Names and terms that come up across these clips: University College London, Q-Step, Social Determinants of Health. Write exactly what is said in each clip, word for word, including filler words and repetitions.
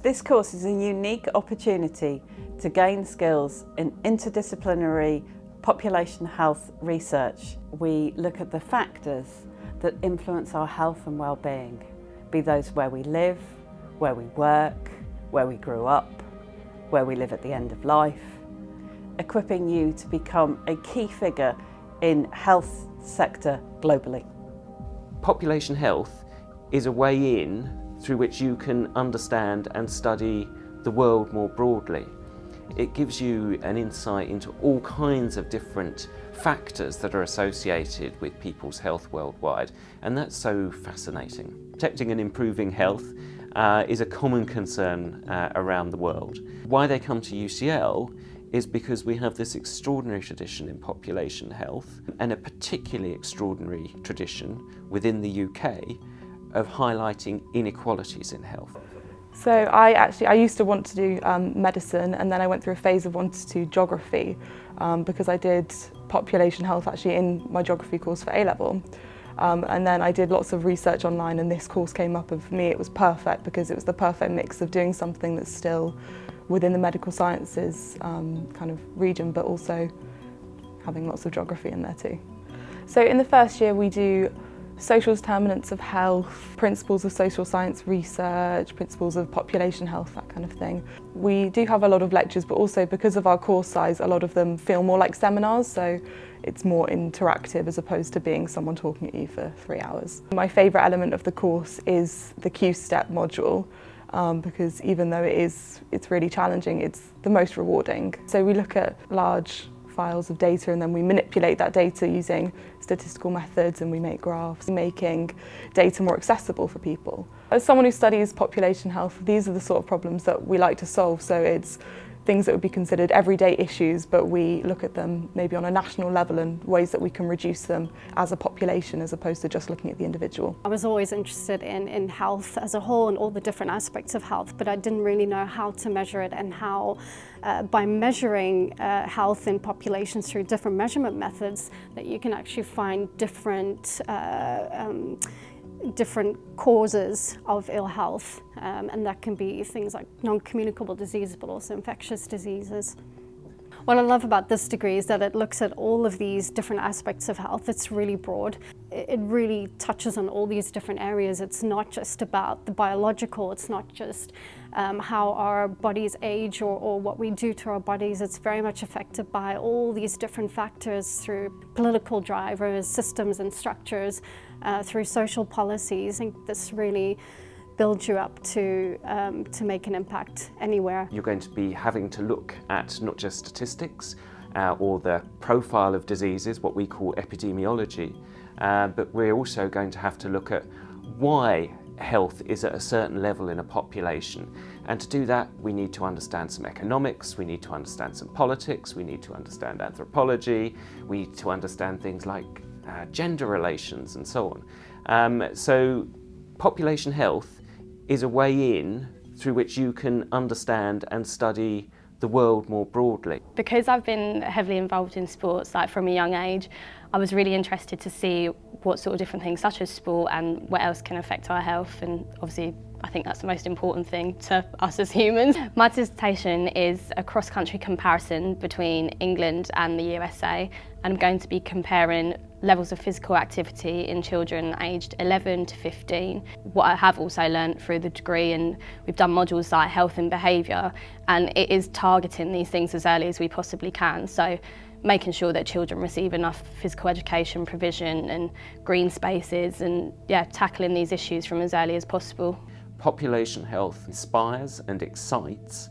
This course is a unique opportunity to gain skills in interdisciplinary population health research. We look at the factors that influence our health and well-being, be those where we live, where we work, where we grew up, where we live at the end of life, equipping you to become a key figure in health sector globally. Population health is a way in through which you can understand and study the world more broadly. It gives you an insight into all kinds of different factors that are associated with people's health worldwide, and that's so fascinating. Protecting and improving health uh, is a common concern uh, around the world. Why they come to U C L is because we have this extraordinary tradition in population health, and a particularly extraordinary tradition within the U K of highlighting inequalities in health. So I actually, I used to want to do um, medicine, and then I went through a phase of wanting to do geography um, because I did population health actually in my geography course for A level. Um, and then I did lots of research online, and this course came up, and for me it was perfect because it was the perfect mix of doing something that's still within the medical sciences um, kind of region, but also having lots of geography in there too. So in the first year we do Social Determinants of Health, Principles of Social Science Research, Principles of Population Health, that kind of thing. We do have a lot of lectures, but also because of our course size, a lot of them feel more like seminars, so it's more interactive as opposed to being someone talking at you for three hours. My favourite element of the course is the Q-Step module, um, because even though it is, it's really challenging, it's the most rewarding. So we look at large files of data, and then we manipulate that data using statistical methods, and we make graphs, making data more accessible for people. As someone who studies population health, these are the sort of problems that we like to solve, so it's things that would be considered everyday issues, but we look at them maybe on a national level and ways that we can reduce them as a population as opposed to just looking at the individual. I was always interested in, in health as a whole and all the different aspects of health, but I didn't really know how to measure it and how uh, by measuring uh, health in populations through different measurement methods that you can actually find different uh, um, different causes of ill health, um, and that can be things like non-communicable diseases but also infectious diseases. What I love about this degree is that it looks at all of these different aspects of health. It's really broad. It really touches on all these different areas. It's not just about the biological, it's not just um, how our bodies age or, or what we do to our bodies. It's very much affected by all these different factors through political drivers, systems and structures, uh, through social policies. I think this really build you up to, um, to make an impact anywhere. You're going to be having to look at not just statistics uh, or the profile of diseases, what we call epidemiology, uh, but we're also going to have to look at why health is at a certain level in a population. And to do that, we need to understand some economics, we need to understand some politics, we need to understand anthropology, we need to understand things like uh, gender relations and so on. Um, so population health is a way in through which you can understand and study the world more broadly. Because I've been heavily involved in sports like from a young age, I was really interested to see what sort of different things such as sport and what else can affect our health, and obviously I think that's the most important thing to us as humans. My dissertation is a cross-country comparison between England and the U S A, and I'm going to be comparing levels of physical activity in children aged eleven to fifteen. What I have also learnt through the degree, and we've done modules like health and behaviour, and it is targeting these things as early as we possibly can. So making sure that children receive enough physical education provision and green spaces, and yeah, tackling these issues from as early as possible. Population health inspires and excites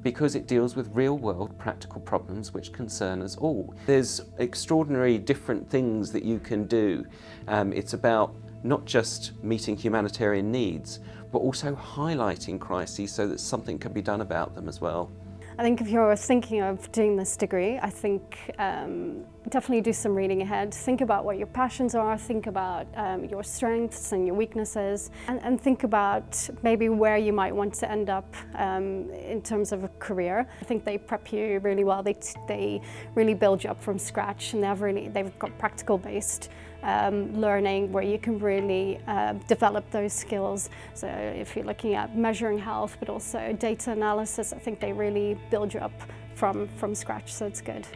because it deals with real-world practical problems which concern us all. There's extraordinary different things that you can do. Um, it's about not just meeting humanitarian needs, but also highlighting crises so that something can be done about them as well. I think if you're thinking of doing this degree, I think um, definitely do some reading ahead. Think about what your passions are, think about um, your strengths and your weaknesses, and, and think about maybe where you might want to end up um, in terms of a career. I think they prep you really well, they, they really build you up from scratch, and they've, really, they've got practical-based um, learning where you can really uh, develop those skills. So if you're looking at measuring health, but also data analysis, I think they really build you up from, from scratch, so it's good.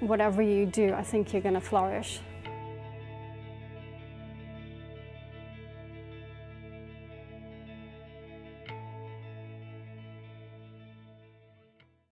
Whatever you do, I think you're going to flourish.